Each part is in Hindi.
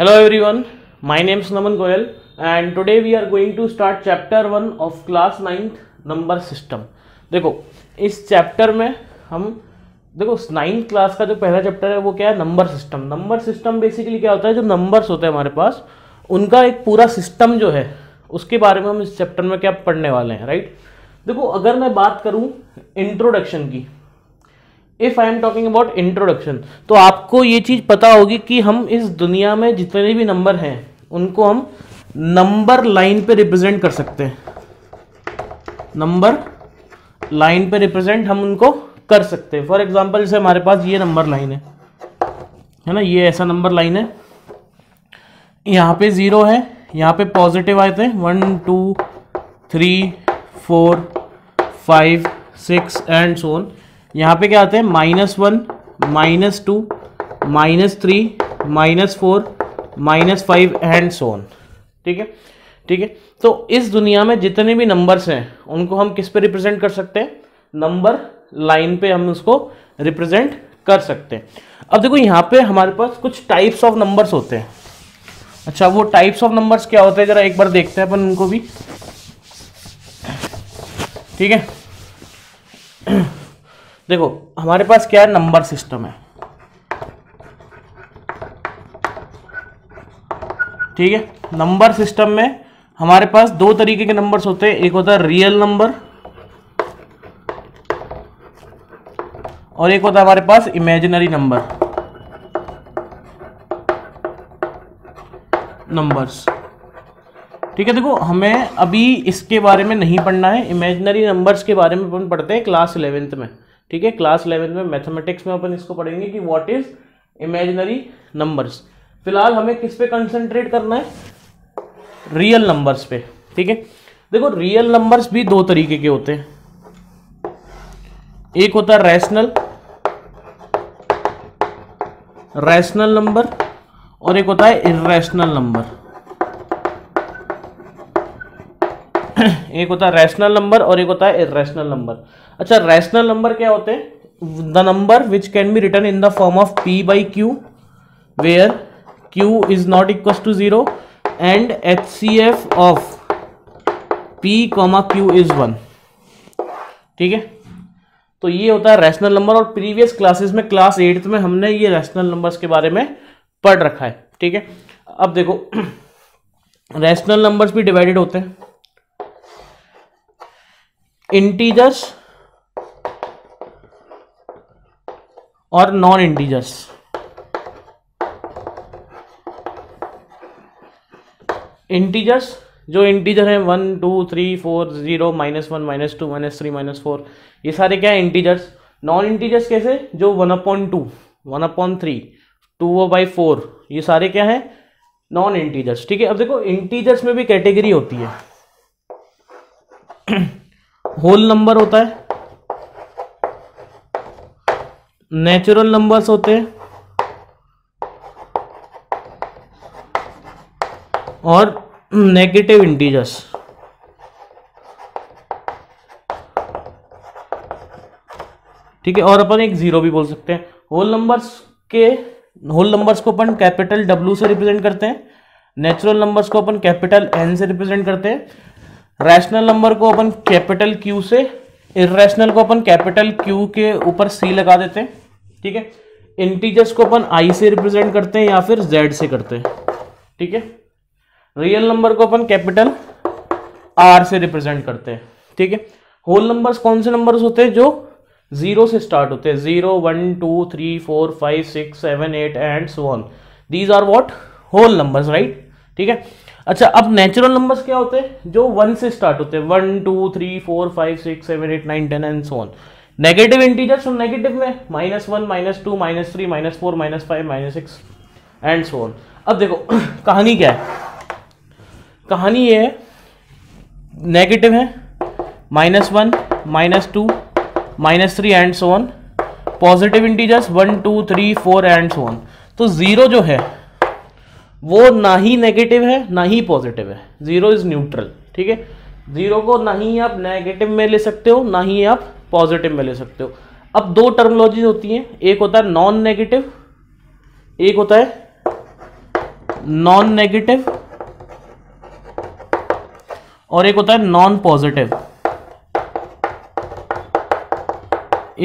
Hello everyone, my name is Naman Goyal and today we are going to start chapter 1 of class 9th number system। देखो इस चैप्टर में हम देखो 9th क्लास का जो पहला चैप्टर है वो क्या है, number system. Number system basically क्या होता है, जो नंबर्स होते हैं हमारे पास उनका एक पूरा सिस्टम जो है उसके बारे में हम इस चैप्टर में क्या पढ़ने वाले हैं, राइट। देखो अगर मैं बात करूं इंट्रोडक्शन की, if I am talking about introduction, तो आपको ये चीज़ पता होगी कि हम इस दुनिया में जितने भी नंबर हैं उनको हम नंबर लाइन पे रिप्रेजेंट कर सकते हैं। नंबर लाइन पे रिप्रेजेंट हम उनको कर सकते हैं। फॉर एग्जांपल जैसे हमारे पास ये नंबर लाइन है ना, ये ऐसा नंबर लाइन है, यहाँ पे जीरो है, यहाँ पे पॉजिटिव आए थे 1 2 3 4 5 6 एंड सो ऑन। यहाँ पे क्या आते हैं -1 -2 -3 -4 -5 एंड सो ऑन। ठीक है, ठीक है। तो इस दुनिया में जितने भी नंबर्स हैं उनको हम किस पे रिप्रेजेंट कर सकते हैं, नंबर लाइन पे हम उसको रिप्रेजेंट कर सकते हैं। अब देखो यहाँ पे हमारे पास कुछ टाइप्स ऑफ नंबर्स होते हैं। अच्छा, वो टाइप्स ऑफ नंबर्स क्या होते हैं जरा एक बार देखते हैं अपन उनको भी, ठीक है। देखो हमारे पास क्या है, नंबर सिस्टम है, ठीक है। नंबर सिस्टम में हमारे पास दो तरीके के नंबर्स होते हैं, एक होता है रियल नंबर और एक होता है हमारे पास इमेजिनरी नंबर्स, ठीक है। देखो हमें अभी इसके बारे में नहीं पढ़ना है, इमेजिनरी नंबर्स के बारे में अपन पढ़ते हैं क्लास 11th में, ठीक है। क्लास 11th में मैथमेटिक्स में अपन इसको पढ़ेंगे कि व्हाट इज इमेजिनरी नंबर्स। फिलहाल हमें किस पे कंसंट्रेट करना है, रियल नंबर्स पे, ठीक है। देखो रियल नंबर्स भी दो तरीके के होते हैं, एक होता है रैशनल नंबर और एक होता है इरेशनल नंबर। एक होता है रैशनल नंबर और एक होता है इरेशनल नंबर। अच्छा, रैशनल नंबर क्या होते हैं, the number which can be written in the form of P by Q where Q is not equal to zero and H C F of P comma Q is 1, ठीक है। तो ये होता है रैशनल नंबर और प्रीवियस क्लासेस में क्लास 8th में हमने ये रैशनल नंबर्स के बारे में पढ़ रखा है, ठीक है। अब देखो रैशनल नंबर्स भी डिवाइडेड होते हैं, इंटीजर्स और नॉन इंटीजर्स, इंटीजर्स जो इंटीजर हैं 1 2 3 4 0 -1 -2 -3 -4 ये सारे क्या है इंटीजर्स। नॉन इंटीजर्स कैसे, जो 1/2 1/3 2/4 ये सारे क्या है नॉन इंटीजर्स, ठीक है। अब देखो इंटीजर्स में भी कैटेगरी होती है, होल नंबर होता है, नेचुरल नंबर्स होते हैं और नेगेटिव इंटीजर्स, ठीक है। और अपन एक जीरो भी बोल सकते हैं। होल नंबर्स को अपन कैपिटल W से रिप्रेजेंट करते हैं, नेचुरल नंबर्स को अपन कैपिटल N से रिप्रेजेंट करते हैं, रैशनल नंबर को अपन कैपिटल क्यू से, इरेशनल को अपन कैपिटल क्यू के ऊपर सी लगा देते हैं, ठीक है। इंटीजर्स को अपन आई से रिप्रेजेंट करते हैं या फिर जेड से करते हैं, ठीक है। रियल नंबर को अपन कैपिटल आर से रिप्रेजेंट करते हैं, ठीक है। होल नंबर्स कौन से नंबर्स होते हैं, जो 0 से स्टार्ट होते हैं, 0 1 2 3 4 5 6 7 8 and so on, these are what whole numbers, right, ठीक है। अच्छा, अब नेचुरल नंबर्स क्या होते हैं, जो 1 से स्टार्ट होते हैं, 1 2 3 4 5 6 7 8 9 10 and so on. Negative integers, तो नेगेटिव में -1 -2 -3 -4 -5 -6 एंड सो ऑन। अब देखो कहानी क्या है, कहानी ये है, नेगेटिव है -1 -2 -3 and so on, positive integers 1 2 3 4 and so on. तो 0 जो है वो ना ही नेगेटिव है ना ही पॉजिटिव है, 0 इज न्यूट्रल, ठीक है। 0 को ना ही आप नेगेटिव में ले सकते हो ना ही आप पॉजिटिव में ले सकते हो। अब दो टर्मोलॉजीज होती हैं, एक होता है नॉन नेगेटिव, एक होता है नॉन नेगेटिव और एक होता है नॉन पॉजिटिव,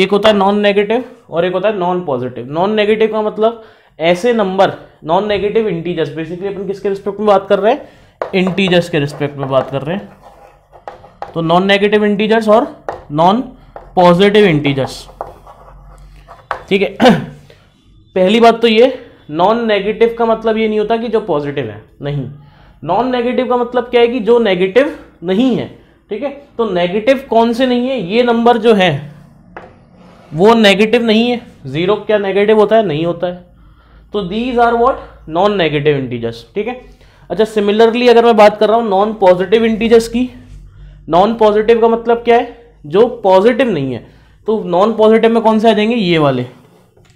एक होता है नॉन नेगेटिव और एक होता है नॉन पॉजिटिव। नॉन नेगेटिव का मतलब ऐसे number, non negative integers. Basically अपन किसके रिस्पेक्ट में बात कर रहे हैं? इंटीजर्स के रिस्पेक्ट में बात कर रहे हैं। तो नॉन नेगेटिव इंटीजर्स और नॉन पॉजिटिव इंटीजर्स, ठीक है। पहली बात तो ये नॉन नेगेटिव का मतलब ये नहीं होता कि जो पॉजिटिव है, नहीं। नॉन नेगेटिव का मतलब क्या है कि जो नेगेटिव नहीं है, ठीक है। तो नेगेटिव कौन से नहीं है? ये नंबर जो है वो नेगेटिव नहीं है। जीरो क्या नेगेटिव होता है? नहीं होता है। तो these are what? Non negative integers, ठीक है। अच्छा, सिमिलरली अगर मैं बात कर रहा हूँ नॉन पॉजिटिव इंटीजर्स की, नॉन पॉजिटिव का मतलब क्या है? जो पॉजिटिव नहीं है। तो नॉन पॉजिटिव में कौन से आ जाएंगे? ये वाले,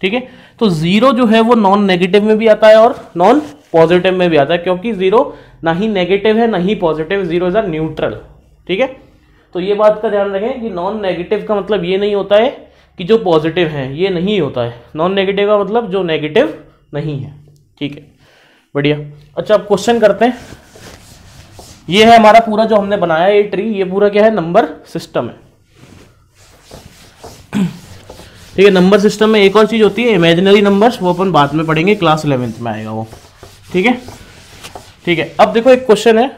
ठीक है। तो जीरो जो है वो नॉन नेगेटिव में भी आता है और नॉन पॉजिटिव में भी आता है, क्योंकि जीरो ना ही नेगेटिव है ना ही positive. Zero is a neutral, ठीक है। तो ये बात का ध्यान रखें कि नॉन नेगेटिव का मतलब ये नहीं होता है कि जो पॉजिटिव है, ये नहीं होता है। नॉन नेगेटिव का मतलब जो नेगेटिव नहीं है, ठीक है। बढ़िया। अच्छा, अब क्वेश्चन करते हैं। ये है हमारा पूरा जो हमने बनाया ये ट्री, ये पूरा क्या है? नंबर सिस्टम है, ठीक है। नंबर सिस्टम में एक और चीज होती है इमेजिनरी नंबर्स, वो अपन बाद में पढ़ेंगे, क्लास 11th में आएगा वो, ठीक है, ठीक है। अब देखो एक क्वेश्चन है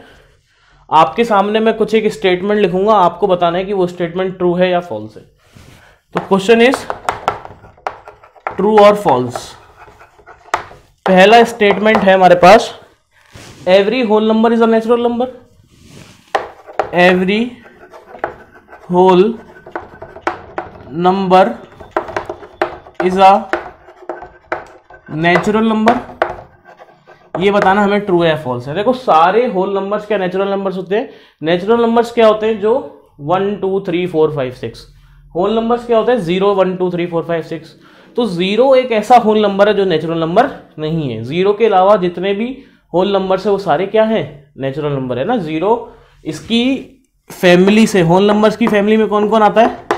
आपके सामने, मैं कुछ एक स्टेटमेंट लिखूंगा, आपको बताना है कि वो स्टेटमेंट ट्रू है या फॉल्स है। तो क्वेश्चन इज ट्रू और फॉल्स। पहला स्टेटमेंट है हमारे पास, every whole number is a natural number. Every whole number is a natural number, ये बताना हमें ट्रू है या फॉल्स है। देखो सारे होल नंबर्स क्या नेचुरल नंबर्स होते हैं? नेचुरल नंबर्स क्या होते हैं? जो 1 2 3 4 5 6। होल नंबर्स क्या होते हैं? 0 1 2 3 4 5 6। तो 0 एक ऐसा होल नंबर है जो नेचुरल नंबर नहीं है। 0 के अलावा जितने भी होल नंबर्स है वो सारे क्या है? नेचुरल नंबर है ना। 0 इसकी फैमिली से, होल नंबर्स की फैमिली में कौन कौन आता है?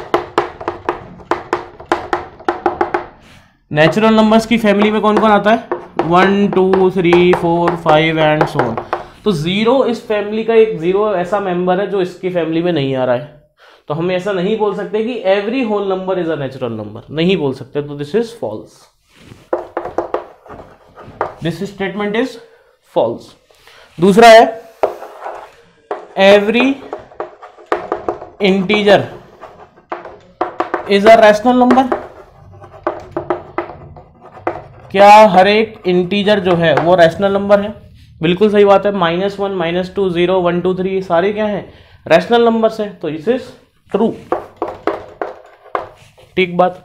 नेचुरल नंबर्स की फैमिली में कौन कौन आता है? 1 2 3 4 5 एंड सो ऑन। तो 0 इस फैमिली का एक, 0 ऐसा मेंबर है जो इसकी फैमिली में नहीं आ रहा है। तो हम ऐसा नहीं बोल सकते कि every whole number is a natural number, नहीं बोल सकते। तो this is false, this statement is false. दूसरा है every integer is a rational number. क्या हर एक इंटीजर जो है वो रैशनल नंबर है? बिल्कुल सही बात है। -1 -2 0 1 2 3 सारे क्या हैं? रैशनल नंबर्स हैं। तो दिस इज ट्रू, ठीक बात,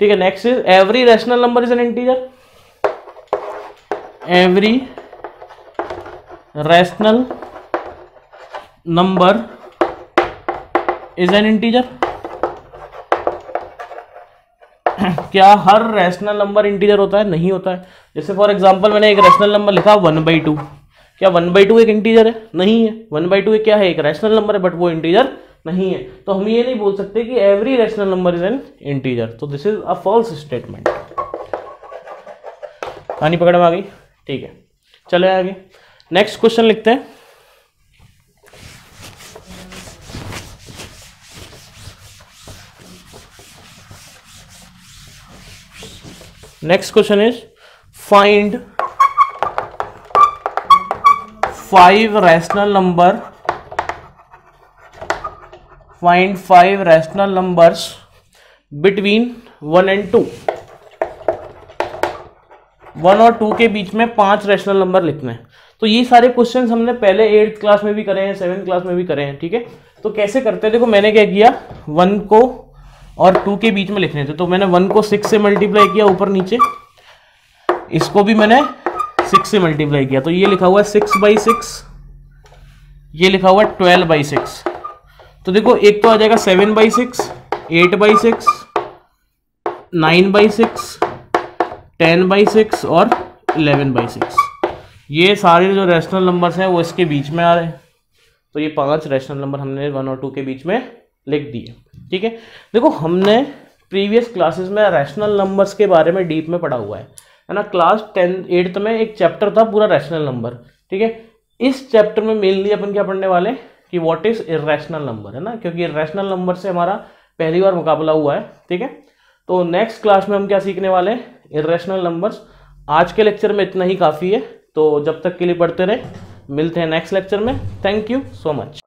ठीक है। Next is every rational number is an integer. Every rational number is an integer. क्या हर रैशनल नंबर इंटीजर होता है? नहीं होता है। जैसे फॉर एग्जांपल मैंने एक रैशनल नंबर लिखा 1/2। क्या 1/2 एक इंटीजर है? नहीं है। 1/2 एक क्या है? एक रैशनल नंबर है, बट वो इंटीजर नहीं है। तो हम ये नहीं बोल सकते कि every rational number is an integer. तो this is a false statement. कहानी पकड़ में आ गई, ठीक है। चले आगे नेक्स्ट क्वेश्चन लिखते हैं। Next question is find 5 rational number, find 5 rational numbers between 1 और 2। 1 और 2 के बीच में 5 रैशनल नंबर लिखने हैं। तो ये सारे क्वेश्चन हमने पहले 8th क्लास में भी करे हैं, 7th क्लास में भी करे हैं, ठीक है। तो कैसे करते हैं? देखो मैंने क्या किया, 1 को और 2 के बीच में लिखने थे। तो मैंने 1 को 6 से मल्टीप्लाई किया ऊपर नीचे, इसको भी मैंने 6 से मल्टीप्लाई किया। तो ये लिखा हुआ है 6/6, ये लिखा हुआ है 12/6। तो देखो एक तो आ जाएगा 7/6, 8/6, 9/6, 10/6 और 11/6। ये सारे जो रैशनल नंबर्स हैं वो इसके बीच में आ रहे हैं। तो ये 5 रैशनल नंबर हमने 1 और 2 के बीच में लिख दिए, ठीक है। देखो हमने प्रीवियस क्लासेस में रैशनल नंबर्स के बारे में डीप में पढ़ा हुआ है। है ना, क्लास 8th में एक चैप्टर था पूरा रैशनल नंबर, ठीक है। इस चैप्टर में मेनली अपन क्या पढ़ने वाले कि व्हाट इज इरेशनल नंबर, है ना, क्योंकि इरेशनल नंबर से हमारा पहली बार मुकाबला हुआ है, ठीक है। तो नेक्स्ट क्लास में हम क्या सीखने वाले हैं, इरेशनल नंबर्स। आज के लेक्चर में इतना ही काफ़ी है, तो जब तक के लिए पढ़ते रहे, मिलते हैं नेक्स्ट लेक्चर में। Thank you so much.